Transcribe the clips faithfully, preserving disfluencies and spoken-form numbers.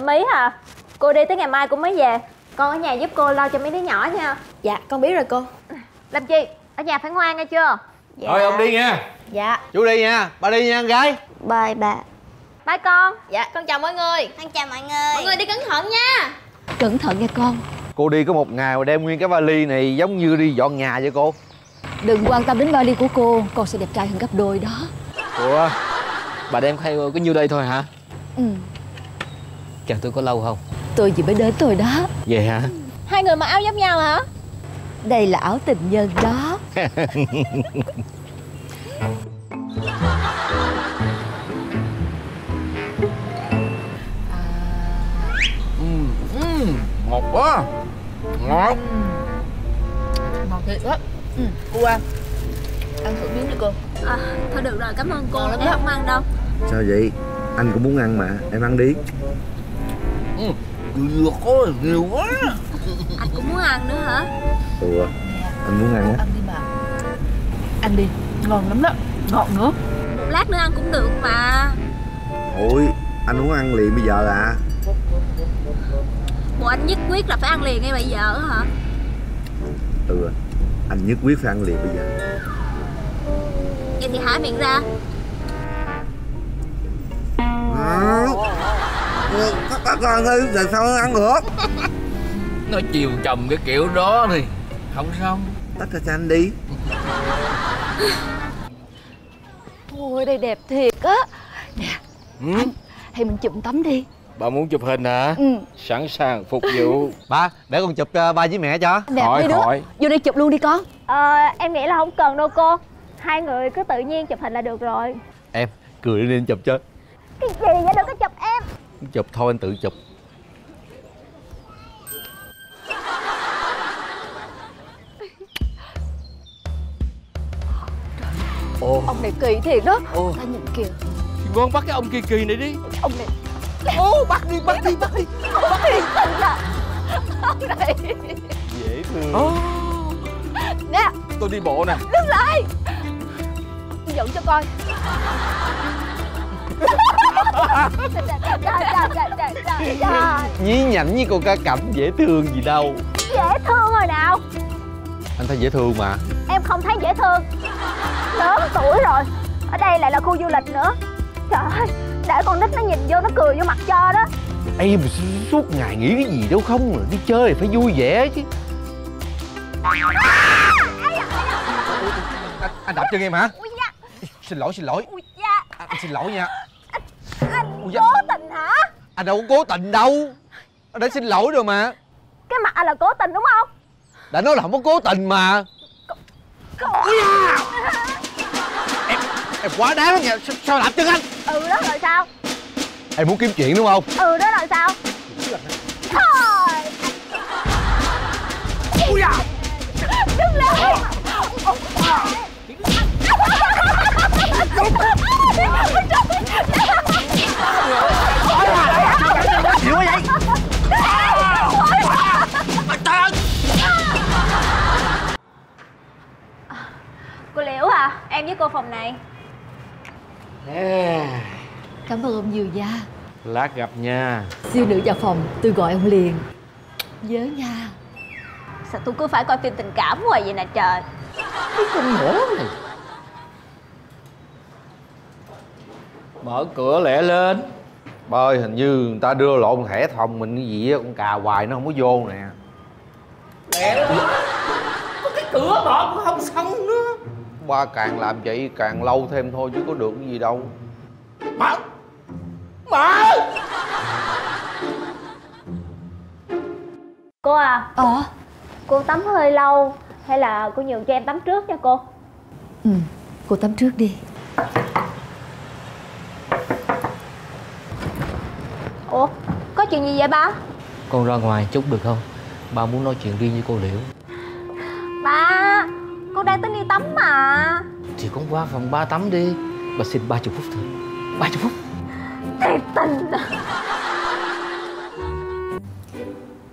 Tâm Ý hả? Cô đi tới ngày mai cũng mới về. Con ở nhà giúp cô lo cho mấy đứa nhỏ nha. Dạ con biết rồi cô. Làm chi? Ở nhà phải ngoan nghe chưa? Dạ. Thôi ông đi nha. Dạ. Chú đi nha. Ba đi nha con gái. Bye bà. Bye con. Dạ con chào mọi người. Con chào mọi người. Mọi người đi cẩn thận nha. Cẩn thận nha con. Cô đi có một ngày mà đem nguyên cái vali này giống như đi dọn nhà vậy cô. Đừng quan tâm đến vali của cô, con sẽ đẹp trai hơn gấp đôi đó. Ủa, bà đem hay có nhiêu đây thôi hả? Ừ. Chờ tôi có lâu không? Tôi chỉ mới đến tôi đó. Vậy hả? Hai người mặc áo giống nhau hả? Đây là áo tình nhân đó. Ngọt quá. Ngọt. Ngọt thiệt á. Ừ. Cô ăn. Ăn thử miếng đi cô. À, thôi được rồi, cảm ơn cô. Em đó. Không ăn đâu. Sao vậy? Anh cũng muốn ăn mà. Em ăn đi. Ừ. Dừa có nhiều quá. Anh cũng muốn ăn nữa hả? Ừ. Anh muốn ăn á. Ăn đi mà. Ăn đi. Ngon lắm đó. Ngọt nữa. Một lát nữa ăn cũng được mà. Ôi, anh muốn ăn liền bây giờ à? Bộ anh nhất quyết là phải ăn liền ngay bây giờ hả? Ừ, anh nhất quyết phải ăn liền bây giờ. Vậy thì há miệng ra. Các con ơi, giờ sao không ăn được? Nó chiều chồng cái kiểu đó thì không xong. Tắt ra cho anh đi. Ôi, đây đẹp thiệt á. Nè, ừ. Anh, hay mình chụm tấm đi. Bà muốn chụp hình hả? Ừ. Sẵn sàng phục vụ. Ba, để con chụp uh, ba với mẹ cho. Khỏi, khỏi. Vô đây chụp luôn đi con. Ờ, em nghĩ là không cần đâu cô. Hai người cứ tự nhiên chụp hình là được rồi. Em, cười đi nên chụp chứ. Cái gì vậy? Đừng có chụp em. Chụp thôi, anh tự chụp. Ồ. Ông này kỳ thiệt đó. Ồ. Ta nhìn kìa. Thì ngon bắt cái ông kỳ kỳ này đi. Ông này. Ô, bắt đi, bắt đi, bắt đi. Bắt đi, bắt đi. Này. Dễ thương. Oh. Nè. Tôi đi bộ nè. Đứng lại. Tôi dẫn cho coi. Nhí nhảnh như con cá cảnh, dễ thương gì đâu. Dễ thương rồi nào. Anh thấy dễ thương mà. Em không thấy dễ thương. Lớn tuổi rồi. Ở đây lại là khu du lịch nữa. Trời ơi. Để con nít nó nhìn vô, nó cười vô mặt cho đó. Em suốt ngày nghĩ cái gì đâu không, đi chơi phải vui vẻ chứ. À, anh đập chân em hả? Ui da. Xin lỗi, xin lỗi. Ui da. À, anh xin lỗi nha. Anh, anh Ui da. Cố tình hả? Anh đâu có cố tình đâu. Anh đã xin lỗi rồi mà. Cái mặt anh là cố tình đúng không? Đã nói là không có cố tình mà. Cố... Ui da. Em quá đáng nha, sao, sao đạp chân anh? Ừ đó rồi sao? Em muốn kiếm chuyện đúng không? Ừ đó rồi sao? Thôi. Ui da. Đứng lên. Chịu quá vậy? Mặt trơn. Cô Liễu à, em với cô phòng này. Yeah. Cảm ơn ông nhiều nha. Lát gặp nha. Siêu nữ vào phòng, tôi gọi ông liền. Nhớ nha. Sao tôi cứ phải coi phim tình cảm hoài vậy nè trời. Cái con nữa này. Mở cửa lẹ lên. Bà ơi, hình như người ta đưa lộn thẻ phòng mình cái gì á. Con cà hoài nó không có vô nè. Lẹ lên. Cái cửa bỏ cũng không xong nữa. Ba càng làm vậy càng lâu thêm thôi chứ có được cái gì đâu. Mở. Mở. Cô à. Ờ. Cô tắm hơi lâu. Hay là cô nhường cho em tắm trước nha cô. Ừ. Cô tắm trước đi. Ủa, có chuyện gì vậy ba? Con ra ngoài chút được không? Ba muốn nói chuyện riêng với cô Liễu. Ba, cô đang tính đi tắm mà. Thì con qua phòng ba tắm đi. Bà xin ba mươi phút thôi. Ba mươi phút. Thiệt tình.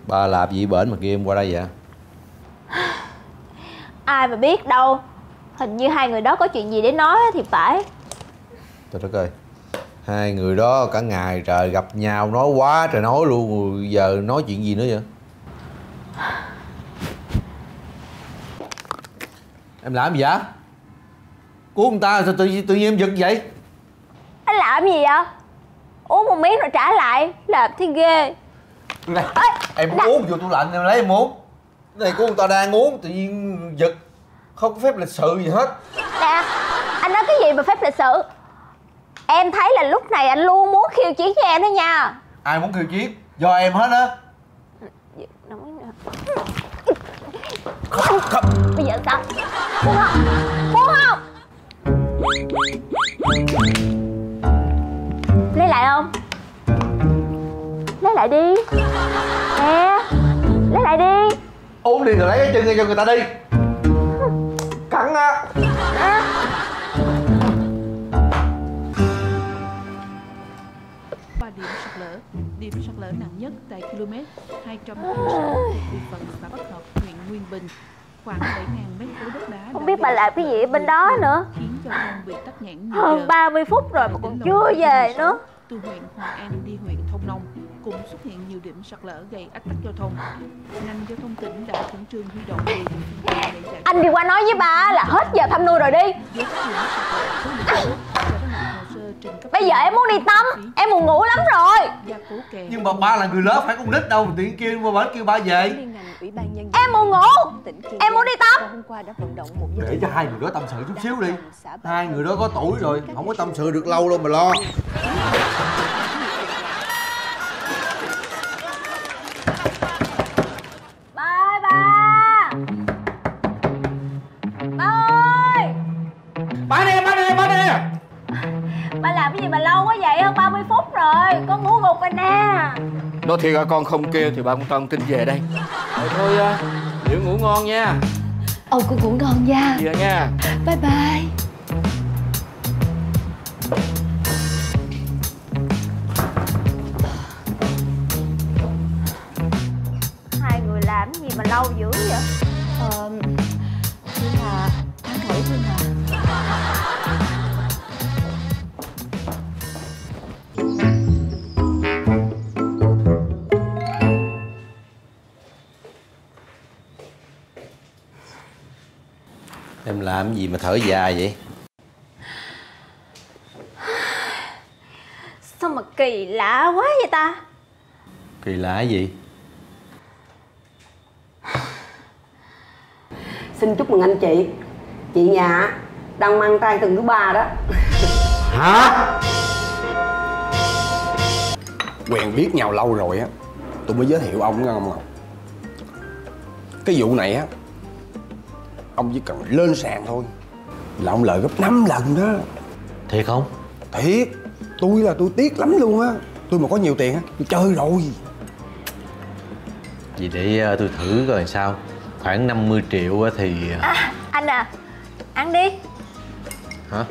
Ba làm gì bển mà kia em qua đây vậy? Ai mà biết đâu. Hình như hai người đó có chuyện gì để nói thì phải. Trời đất ơi. Hai người đó cả ngày trời gặp nhau nói quá trời nói luôn, giờ nói chuyện gì nữa vậy? Em làm gì vậy? Của người ta sao tự, tự nhiên em giật vậy? Anh làm gì vậy? Uống một miếng rồi trả lại, làm thấy ghê. Này, Ê, em đặt... uống vô tủ lạnh em lấy em uống. Cái này của người ta đang uống tự nhiên giật, không có phép lịch sự gì hết. Nè, anh nói cái gì mà phép lịch sự? Em thấy là lúc này anh luôn muốn khiêu chiến với em đó nha. Ai muốn khiêu chiến? Do em hết á. Không, không. Bây giờ sao? Muốn không? Muốn không? Lấy lại không? Lấy lại đi. Nè, lấy lại đi. Uống đi rồi lấy cái chân ra cho người ta đi. Cắn á. À. Qua điểm sạt lở, điểm sạt lở nặng nhất tại km hai trăm hai mươi sáu, địa phận xã Bắc Hợp, huyện Nguyên Bình, khoảng bảy nghìn mét khối đất đá. Không biết bà làm cái gì bên đó nữa. Khiến giao thông bị tắc nghẽn nhiều giờ. Hơn ba mươi phút rồi mà còn chưa về nữa. Từ huyện Hòa An đi huyện Thông Nông cũng xuất hiện nhiều điểm sạt lở gây ách tắc giao thông. Ngành giao thông tỉnh đã khẩn trương huy động người để giải. Anh đi qua nói với bà là hết giờ thăm nuôi rồi đi. Bây giờ em muốn đi tắm, em buồn ngủ lắm rồi. Nhưng mà ba là người lớn phải con nít đâu, tiện kêu qua bển kêu ba về. Em buồn ngủ, em muốn đi tắm. Để cho hai người đó tâm sự chút xíu đi. Hai người đó có tuổi rồi, không có tâm sự được lâu đâu mà lo. Con ngủ gục rồi nè. Nói thiệt à, con không kêu thì ba cũng không tin về đây. Rồi thôi, Liễu ngủ ngon nha. Ông cũng ngủ ngon nha. Dạ nha. Bye bye. Hai người làm cái gì mà lâu dữ vậy? Ờ... Phương Hà, tháng rưỡi Phương Hà. Em làm gì mà thở dài vậy? Sao mà kỳ lạ quá vậy ta? Kỳ lạ gì? Xin chúc mừng anh chị. Chị nhà đang mang thai tuần thứ ba đó. Hả? Quen biết nhau lâu rồi á, tôi mới giới thiệu ông nghe không Ngọc? Cái vụ này á, ông chỉ cần lên sàn thôi là ông lợi gấp năm lần đó. Thiệt không? Thiệt. Tôi là tôi tiếc lắm luôn á. Tôi mà có nhiều tiền á, tôi chơi rồi. Vậy để tôi thử coi sao. Khoảng năm mươi triệu thì... À, anh à, ăn đi. Hả?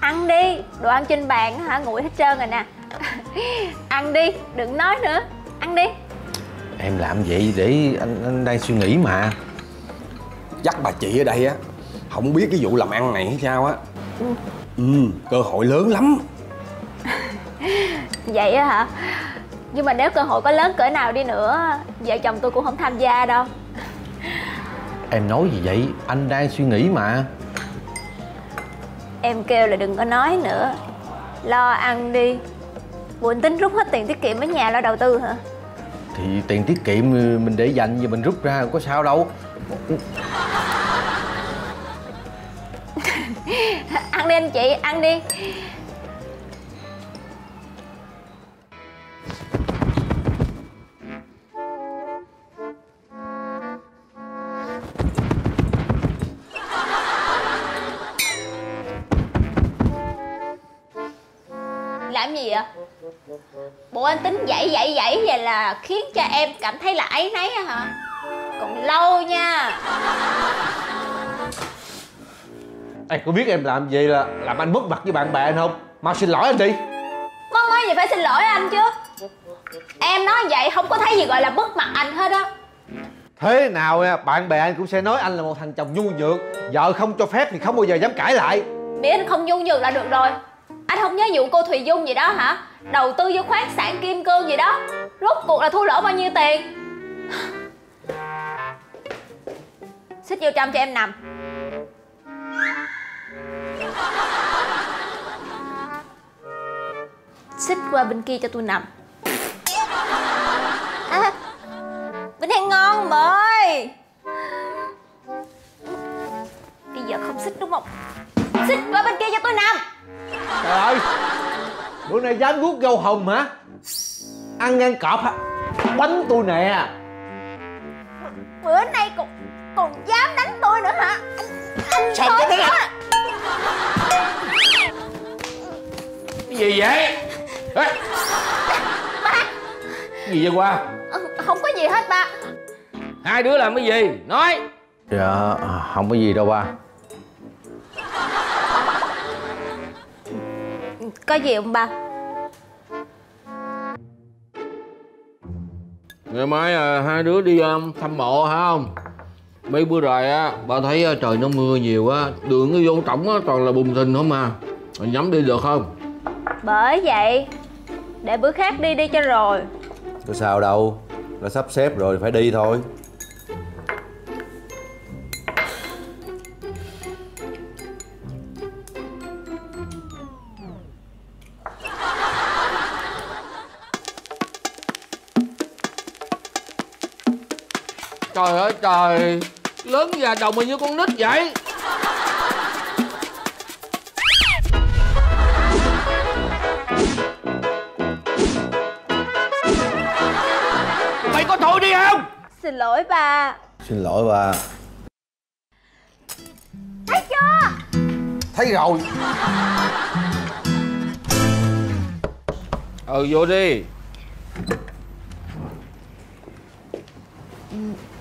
Ăn đi, đồ ăn trên bàn hả, nguội hết trơn rồi nè. Ăn đi, đừng nói nữa. Ăn đi. Em làm vậy để anh, anh đang suy nghĩ mà. Dắt bà chị ở đây á, không biết cái vụ làm ăn này hay sao á. Ừ. Ừ, cơ hội lớn lắm. Vậy á hả? Nhưng mà nếu cơ hội có lớn cỡ nào đi nữa, vợ chồng tôi cũng không tham gia đâu. Em nói gì vậy? Anh đang suy nghĩ mà. Em kêu là đừng có nói nữa. Lo ăn đi. Bộ anh tính rút hết tiền tiết kiệm ở nhà lo đầu tư hả? Thì tiền tiết kiệm mình để dành và mình rút ra có sao đâu. Ăn đi anh chị, ăn đi. Làm gì vậy? Bộ anh tính dậy dậy dậy vậy là khiến cho em cảm thấy là áy náy hả? Còn lâu nha. Anh có biết em làm vậy là làm anh mất mặt với bạn bè anh không? Mau xin lỗi anh đi. Mong nói gì phải xin lỗi anh chứ. Em nói vậy không có thấy gì gọi là mất mặt anh hết á. Thế nào nha, bạn bè anh cũng sẽ nói anh là một thằng chồng nhu nhược. Vợ không cho phép thì không bao giờ dám cãi lại. Biết anh không nhu nhược là được rồi. Anh không nhớ vụ cô Thùy Dung gì đó hả? Đầu tư vô khoáng sản kim cương gì đó, rốt cuộc là thua lỗ bao nhiêu tiền? Xích vô trong cho em nằm. Xích qua bên kia cho tôi nằm. À, bên này ngon mời. Bây giờ không xích đúng không? Xích qua bên kia cho tôi nằm. Trời ơi, bữa nay dám guốc gâu hồng hả? Ăn ngang cọp hả? Đánh tôi nè. Bữa nay còn còn dám đánh tôi nữa hả? Anh sao cái thế hả? Cái gì vậy? Ê! Ba! Cái gì vậy qua? Không có gì hết ba. Hai đứa làm cái gì? Nói! Dạ, không có gì đâu ba. Có gì không ba? Ngày mai à, hai đứa đi um, thăm mộ hả không? Mấy bữa rồi á, ba thấy uh, trời nó mưa nhiều á, đường nó vô trỏng á, toàn là bùn thình không à. Mình nhắm đi được không? Bởi vậy, để bữa khác đi đi cho rồi. Có sao đâu, đã sắp xếp rồi phải đi thôi. Trời ơi trời, lớn già đầu mình như con nít vậy. Mày có thôi đi không? Xin lỗi bà. Xin lỗi bà. Thấy chưa? Thấy rồi. Ừ vô đi.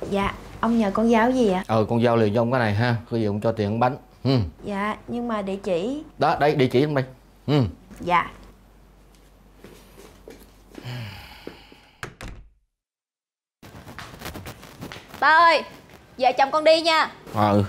Dạ, ông nhờ con dao gì ạ? Ờ, con dao liền cho ông cái này ha, có gì ông cho tiền ăn bánh. Ừ. Dạ, nhưng mà địa chỉ... Đó, đây, địa chỉ anh Bay. Ừ. Dạ. Ba ơi, vợ chồng con đi nha. Ừ.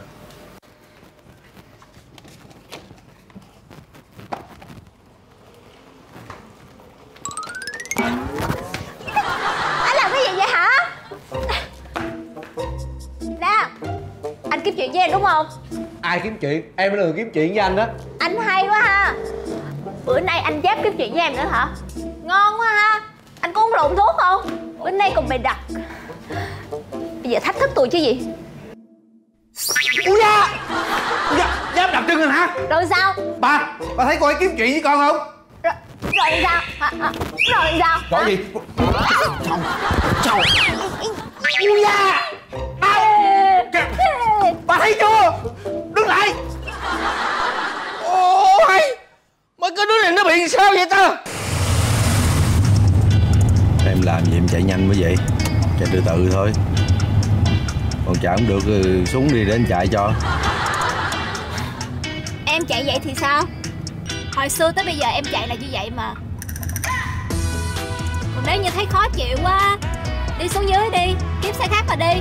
Anh kiếm chuyện với em đúng không? Ai kiếm chuyện? Em là người kiếm chuyện với anh đó. Anh hay quá ha. Bữa nay anh dám kiếm chuyện với em nữa hả? Ngon quá ha. Anh có uống rượu thuốc không? Bữa nay còn bày đặt. Bây giờ thách thức tôi chứ gì? Úi da! Dám đập chân rồi hả? Rồi sao? Bà! Bà thấy cô ấy kiếm chuyện với con không? Rồi, rồi sao? Hả? Rồi sao? Có gì? Trời! Úi da! Bà thấy chưa? Đứng lại! Ôi! Mấy cái đứa này nó bị sao vậy ta? Em làm gì em chạy nhanh quá vậy? Chạy từ từ thôi. Còn chạy không được xuống đi để anh chạy cho. Em chạy vậy thì sao? Hồi xưa tới bây giờ em chạy là như vậy mà. Còn nếu như thấy khó chịu quá, đi xuống dưới đi, kiếm xe khác mà đi.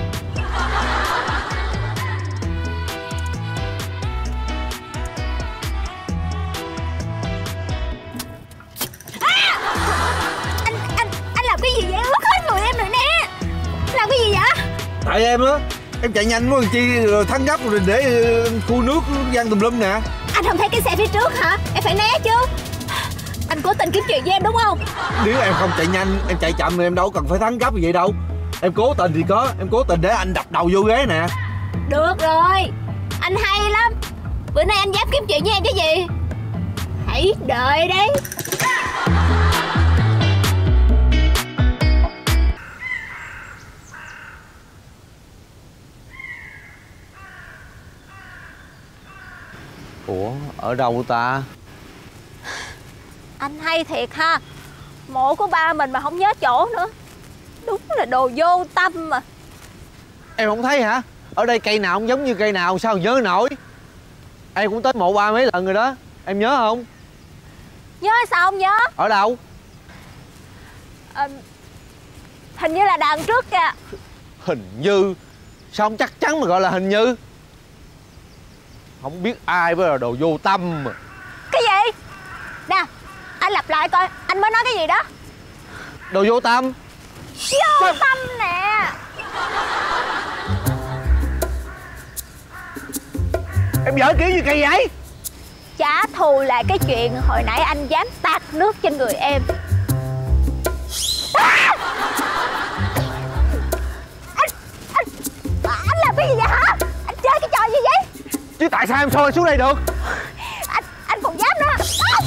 Tại em á, em chạy nhanh quá chi rồi thắng gấp rồi để khu nước văng tùm lum nè. Anh không thấy cái xe phía trước hả? Em phải né chứ. Anh cố tình kiếm chuyện với em đúng không? Nếu em không chạy nhanh, em chạy chậm thì em đâu cần phải thắng gấp như vậy đâu. Em cố tình thì có, em cố tình để anh đập đầu vô ghế nè. Được rồi, anh hay lắm. Bữa nay anh dám kiếm chuyện với em chứ gì. Hãy đợi đi. Ủa, ở đâu ta? Anh hay thiệt ha. Mộ của ba mình mà không nhớ chỗ nữa. Đúng là đồ vô tâm mà. Em không thấy hả? Ở đây cây nào cũng giống như cây nào, sao nhớ nổi. Em cũng tới mộ ba mấy lần rồi đó. Em nhớ không? Nhớ sao không nhớ? Ở đâu? À, hình như là đằng trước kìa. Hình như? Sao không chắc chắn mà gọi là hình như? Không biết ai với là đồ vô tâm mà. Cái gì? Đà lặp lại coi anh mới nói cái gì đó. Đồ vô tâm. Vô tâm nè. Em giỡn kiểu gì kỳ vậy? Trả thù lại cái chuyện hồi nãy anh dám tạt nước trên người em. À! Anh, anh, anh làm cái gì vậy hả? Anh chơi cái trò gì vậy? Chứ tại sao em soi xuống đây được? Anh, anh còn dám nữa. À!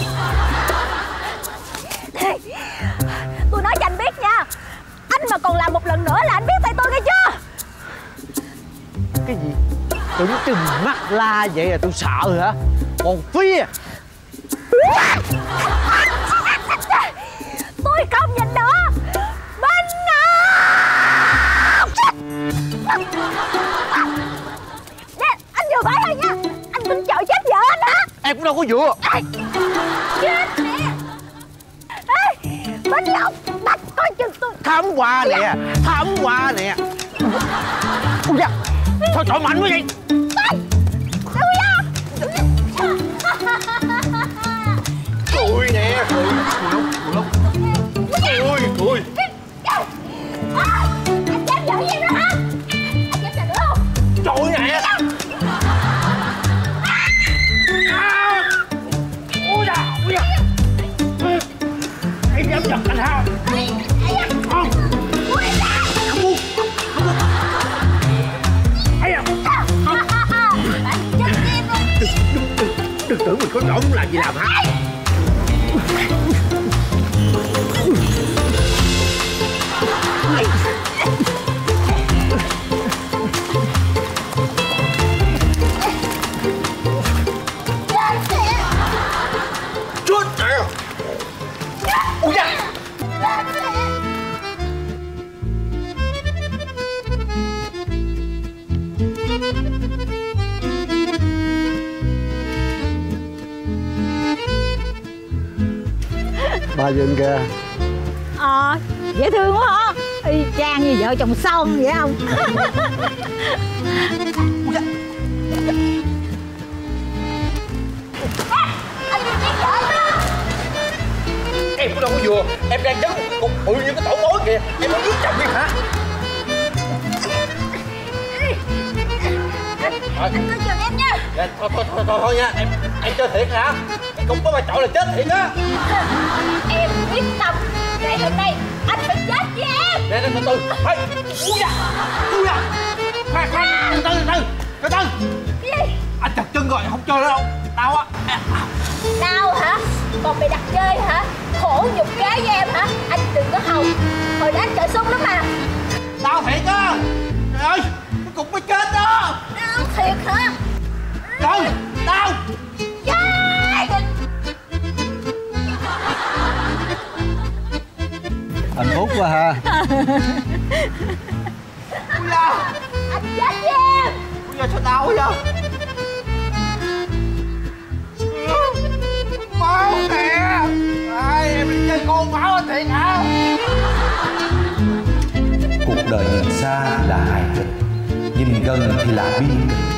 Tôi nói cho anh biết nha, anh mà còn làm một lần nữa là anh biết tay tôi nghe chưa? Cái gì? Tưởng chừng mắt la vậy là tôi sợ rồi hả? Còn phía tôi không nhìn nữa. Bên nào nè, anh vừa phải thôi nha. Anh tính chọi chết vợ anh hả? Em cũng đâu có dựa. Ê, chết nè. Ê, Bên Lộc đặt coi chừng tôi. Thám qua nè, dạ. Thám qua nè. Ôi da, sao chọi mạnh quá vậy? Cùi nè, cùi, cùi lông, cùi lông. Cùi, cùi. Anh dám giỡn gì nữa hả? Anh dám giỡn nữa không? Cùi nè. Ôi da, ôi da. Em dám giật anh hả? Không. Ôi da. Không. Ây da. Anh chết em rồi. Đừng tưởng mình có nổi muốn làm gì làm hả? Chết tiệt! Ôi da! Ba dân kìa. Ờ, dễ thương quá hả? Y chang như vợ chồng son vậy không? À, anh đừng giết vợ đó. Em có đâu có vừa. Em đang giống một bự như cái tổ mối kìa. Em muốn giết chồng đi hả? Anh coi chừng em nha. Thôi, thôi, thôi, thôi, thôi nha. Em, em chơi thiệt hả? Không có bà chọi là chết thiệt á. Em quyết tâm ngày hôm nay anh phải chết với em. Để từ từ. Ê, ui da, ui da. Khoan, khoan, từ từ, từ từ, từ cái gì? Anh chặt chân rồi, không chơi nữa đâu. Đau á. Đau hả? Còn mày đặt chơi hả? Khổ nhục kế với em hả? Anh đừng có hòng. Hồi đó anh chọi sung lắm mà. Đau thiệt á. Trời ơi, nó cũng mới chết đó. Đau thiệt hả? Đâu, đau. Hạnh phúc quá ha. Ui da. Anh chết với em. Ui da, sao đau vậy? Máu nè. Ai, em đi chơi con máu anh thiệt hả? Cuộc đời nhìn xa là hài kịch, nhìn gần thì là bi kịch.